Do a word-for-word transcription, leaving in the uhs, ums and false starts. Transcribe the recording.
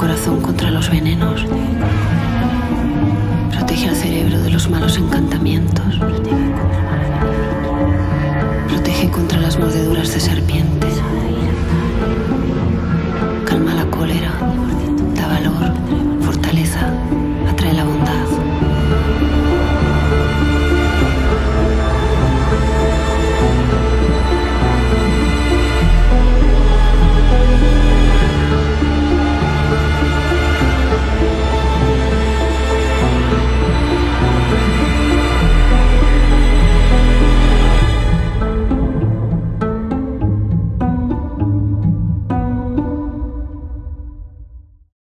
corazón contra los venenos. Protege al cerebro de los malos encantamientos. Protege contra las mordeduras de serpientes. Calma la cólera.